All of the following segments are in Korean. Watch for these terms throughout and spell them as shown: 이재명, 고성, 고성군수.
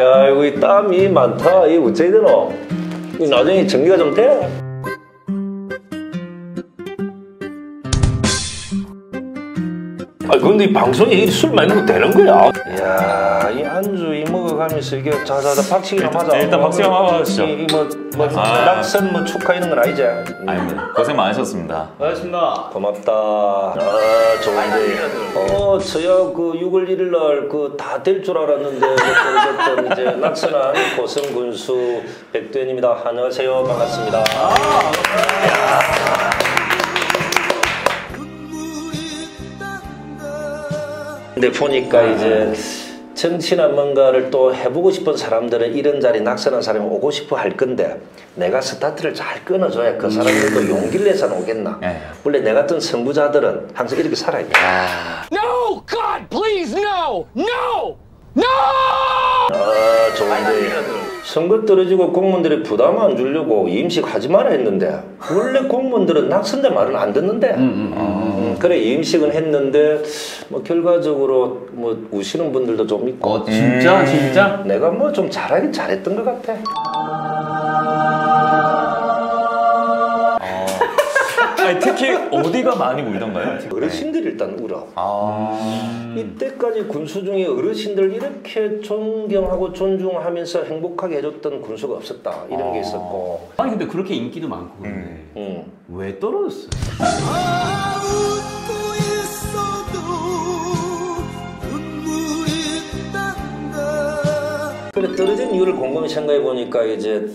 야, 이거 이 땀이 많다. 이거 어째야 되노? 나중에 정리가 좀 돼? 아, 근데 이 방송에 술 마시는 거 되는 거야? 이야, 이 안주 이 먹어가면서 이게 자자자 박치기나 하자. 일단 박치기나 하시죠. 낙선 뭐 축하 이런 건 아니지? 아닙니다. 고생 많으셨습니다. 고맙습니다. 고맙다. 아, 좋은데. 저야 그 6월 1일 날 그 다 될 줄 알았는데 어쨌든 이제 낙선한 고성 군수 백두현입니다. 안녕하세요. 반갑습니다. 야. 근데 보니까 이제 정치나 뭔가를 또 해보고 싶은 사람들은 이런 자리 낙선한 사람이 오고 싶어 할 건데 내가 스타트를 잘 끊어줘야 그 사람들도 용기를 내서는 오겠나. 원래 내 같은 선구자들은 항상 이렇게 살아야 돼. No! God! Please! No! No! No! 아, 좋은데. 선거 떨어지고 공무원들이 부담 안 주려고 임식하지 마라 했는데 원래 공무원들은 낙선된 말은 안 듣는데 그래 임식은 했는데 뭐 결과적으로 뭐 우시는 분들도 좀 있고 진짜? 진짜? 내가 뭐 좀 잘하긴 잘했던 것 같아. 특히 어디가 많이 울던가요? 어르신들이 일단 울어. 이때까지 군수 중에 어르신들 이렇게 존경하고 존중하면서 행복하게 해줬던 군수가 없었다 이런 게 있었고. 아니 근데 그렇게 인기도 많고 그런데 왜 떨어졌어요? 그래 떨어진 이유를 곰곰이 생각해 보니까 이제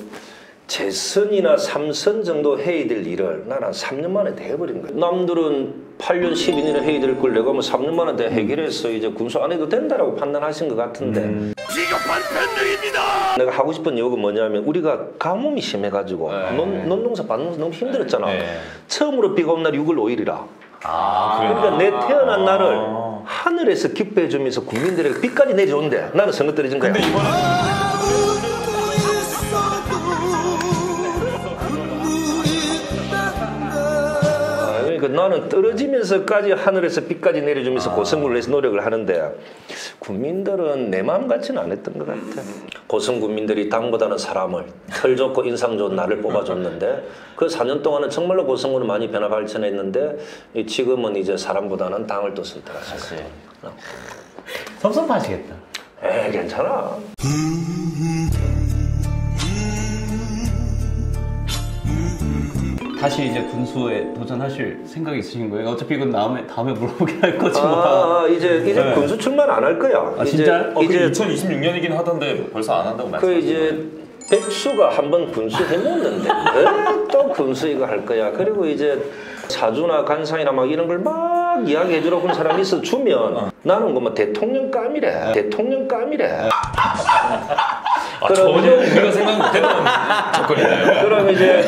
재선이나 3선 정도 해야 될 일을 난 한 3년 만에 다 해버린 거야. 남들은 8년, 12년을 해야 될 걸 내가 뭐 3년 만에 다 해결해서 이제 군수 안 해도 된다라고 판단하신 것 같은데 비겁한 변명입니다! 내가 하고 싶은 이유가 뭐냐면 우리가 가뭄이 심해가지고 논농사, 밭농사 너무 힘들었잖아. 처음으로 비가 온 날 6월 5일이라 그러니까 내 태어난 날을 하늘에서 기뻐해 주면서 국민들에게 비까지 내려온대. 나는 선거 떨어진 거야. 근데 나는 떨어지면서까지 하늘에서 비까지 내려주면서 고성군을 위해서 노력을 하는데 국민들은 내 마음 같지는 않았던 것 같아. 고성 국민들이 당보다는 사람을 털 좋고 인상 좋은 나를 뽑아줬는데 그 4년 동안은 정말로 고성군은 많이 변화 발전했는데 지금은 이제 사람보다는 당을 또 선택하셨어요. 섭섭하시겠다. 에이 괜찮아. 다시 이제 군수에 도전하실 생각이 있으신 거예요? 어차피 이건 다음에 물어보게 할 거지만. 이제 네. 군수 출마는 안 할 거야. 아, 진짜? 이제 2026년이긴 하던데 벌써 안 한다고 말씀하셨어요. 이제 백수가 한번 군수 해먹는데 왜 또 군수 이거 할 거야. 그리고 이제 사주나 간상이나 막 이런 걸 막 이야기해 주라고 하는 사람이 있어 주면 나는 뭐 대통령 깜이래. 대통령 깜이래. 그럼 전혀 우리가 생각 못했던 조건이네요. 그럼 이제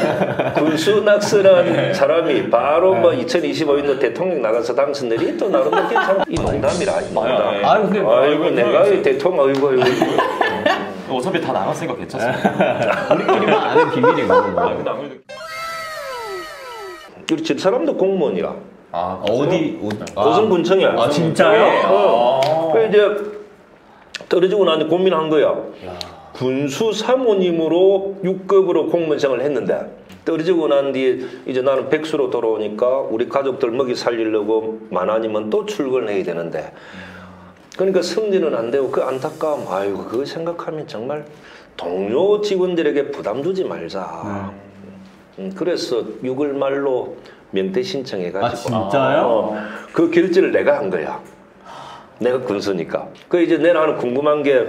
군수 낙선한 사람이 바로 뭐 2025년도 대통령 나가서 당선들이 또 나름 괜찮은 이 농담이라 이 농담. 아이고 내가 대통령 아이고. 어차피 다 나갔으니까 괜찮습니다. 우리끼리만 아는 비밀이고. 우리 집 사람도 공무원이라. 어디? 고성군청이야. 아 진짜요? 그래서 이제 떨어지고 나니 고민한 거야. 군수 사모님으로 6급으로 공무원생활을 했는데 떨어지고 난 뒤에 이제 나는 백수로 돌아오니까 우리 가족들 먹이 살리려고 만하니면 또 출근해야 되는데 그러니까 승진은 안 되고 그 안타까움 아이고 그거 생각하면 정말 동료 직원들에게 부담 주지 말자. 그래서 6월 말로 면퇴 신청해가지고. 아 진짜요? 그 결제를 내가 한 거야. 내가 군수니까. 그 이제 내 나는 궁금한 게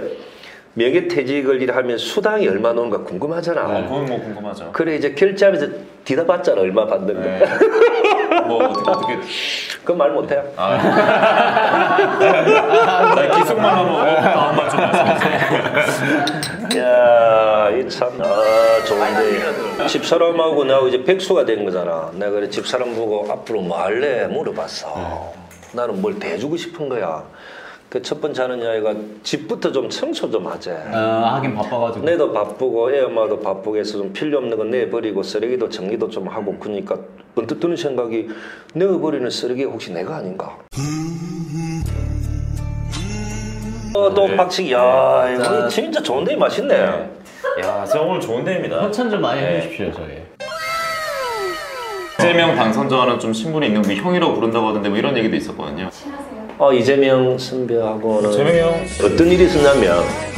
명예퇴직을 하면 수당이 얼마 나오는가 궁금하잖아. 그건 뭐 궁금하죠. 그래 이제 결제하면서 뒤다봤잖아 얼마 받는 거. 뭐 어떻게. 그건 말 못해요. 나 기숙만 하면 다음 말 좀 말씀하세요. 야, 이 참. 좋은데. 집사람하고 나하고 이제 백수가 된 거잖아. 내가 그래 집사람 보고 앞으로 뭐 할래 물어봤어. 나는 뭘 대주고 싶은 거야. 그 첫 번째 하는 이야기가 집부터 좀 청소 좀 하자. 하긴 바빠가지고. 내도 바쁘고 애 엄마도 바쁘게 해서 좀 필요 없는 건 내버리고 쓰레기도 정리도 좀 하고 그러니까 언뜻 드는 생각이 내버리는 쓰레기 혹시 내가 아닌가. 똥박치기. 야, 이거 진짜 좋은 데 맛있네. 네. 야, 저 오늘 좋은 데입니다. 협찬 좀 많이 해주십시오, 저희. 이재명 당선자와는 좀 친분이 있는 뭐 형이라고 부른다고 하던데 뭐 이런 얘기도 있었거든요. 친하세요? 이재명 선배하고는. 이재명 형. 어떤 일이 있었냐면